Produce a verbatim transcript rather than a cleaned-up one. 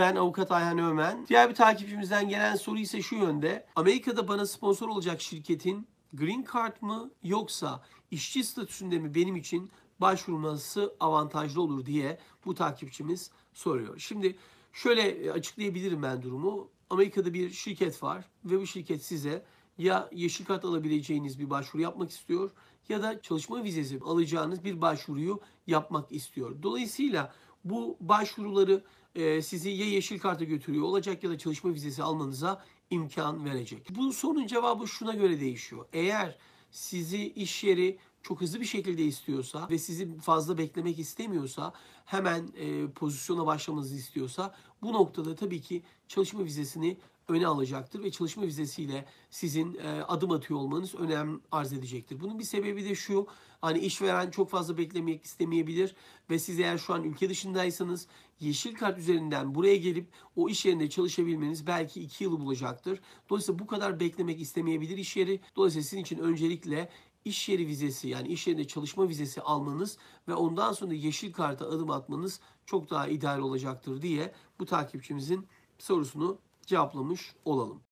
ben avukat Ayhan Öğmen. Diğer bir takipçimizden gelen soru ise şu yönde. Amerika'da bana sponsor olacak şirketin Green Card mı yoksa işçi statüsünde mi benim için başvurması avantajlı olur diye bu takipçimiz soruyor. Şimdi şöyle açıklayabilirim ben durumu. Amerika'da bir şirket var ve bu şirket size ya yeşil kart alabileceğiniz bir başvuru yapmak istiyor ya da çalışma vizesi alacağınız bir başvuruyu yapmak istiyor. Dolayısıyla bu başvuruları sizi ya yeşil karta götürüyor olacak ya da çalışma vizesi almanıza imkan verecek. Bu sorunun cevabı şuna göre değişiyor. Eğer sizi iş yeri çok hızlı bir şekilde istiyorsa ve sizi fazla beklemek istemiyorsa, hemen e, pozisyona başlamanızı istiyorsa bu noktada tabii ki çalışma vizesini öne alacaktır ve çalışma vizesiyle sizin e, adım atıyor olmanız önem arz edecektir. Bunun bir sebebi de şu, hani işveren çok fazla beklemek istemeyebilir ve siz eğer şu an ülke dışındaysanız yeşil kart üzerinden buraya gelip o iş yerinde çalışabilmeniz belki iki yılı bulacaktır. Dolayısıyla bu kadar beklemek istemeyebilir iş yeri. Dolayısıyla sizin için öncelikle İş yeri vizesi, yani iş yerinde çalışma vizesi almanız ve ondan sonra yeşil karta adım atmanız çok daha ideal olacaktır diye bu takipçimizin sorusunu cevaplamış olalım.